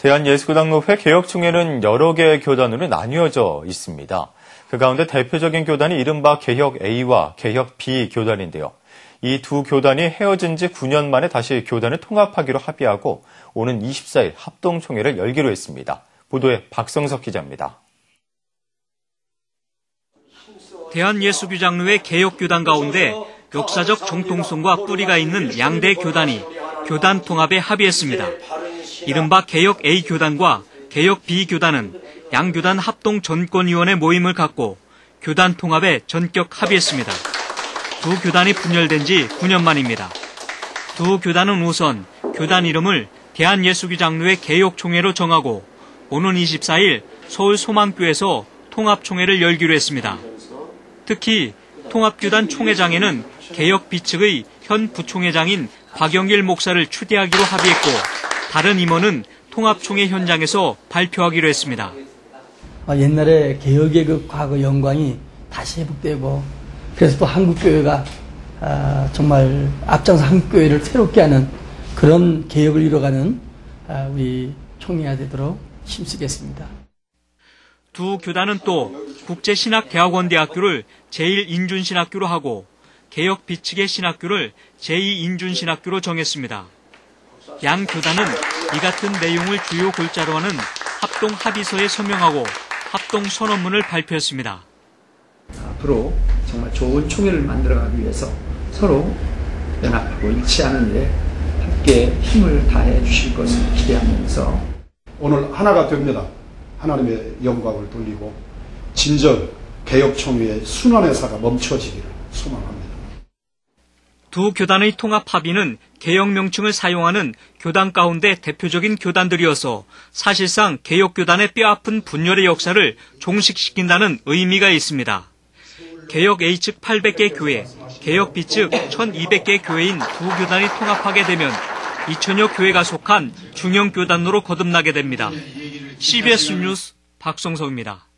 대한예수교장로회 개혁총회는 여러 개의 교단으로 나뉘어져 있습니다. 그 가운데 대표적인 교단이 이른바 개혁 A와 개혁 B 교단인데요. 이 두 교단이 헤어진 지 9년 만에 다시 교단을 통합하기로 합의하고 오는 24일 합동총회를 열기로 했습니다. 보도에 박성석 기자입니다. 대한예수교장로회 개혁교단 가운데 역사적 정통성과 뿌리가 있는 양대 교단이 교단 통합에 합의했습니다. 이른바 개혁 A 교단과 개혁 B 교단은 양교단 합동 전권위원회 모임을 갖고 교단 통합에 전격 합의했습니다. 두 교단이 분열된 지 9년 만입니다. 두 교단은 우선 교단 이름을 대한예수교장로회 개혁총회로 정하고 오는 24일 서울 소망교에서 통합총회를 열기로 했습니다. 특히 통합교단 총회장에는 개혁 B 측의 현 부총회장인 박영길 목사를 추대하기로 합의했고 다른 임원은 통합총회 현장에서 발표하기로 했습니다. 옛날에 개혁의 그 과거 영광이 다시 회복되고 그래서 또 한국교회가 정말 앞장서 한국교회를 새롭게 하는 그런 개혁을 이뤄가는 우리 총회가 되도록 힘쓰겠습니다. 두 교단은 또 국제신학대학원대학교를 제1인준신학교로 하고 개혁 B 측의 신학교를 제2인준신학교로 정했습니다. 양 교단은 이 같은 내용을 주요 골자로 하는 합동 합의서에 서명하고 합동 선언문을 발표했습니다. 앞으로 정말 좋은 총회를 만들어가기 위해서 서로 연합하고 일치하는 데 함께 힘을 다해 주실 것을 기대하면서 오늘 하나가 됩니다. 하나님의 영광을 돌리고 진정 개혁총회의 순환회사가 멈춰지기를 소망합니다. 두 교단의 통합 합의는 개혁 명칭을 사용하는 교단 가운데 대표적인 교단들이어서 사실상 개혁교단의 뼈아픈 분열의 역사를 종식시킨다는 의미가 있습니다. 개혁 A 측 800개 교회, 개혁 B 측 1200개 교회인 두 교단이 통합하게 되면 2000여 교회가 속한 중형교단으로 거듭나게 됩니다. CBS 뉴스 박성석입니다.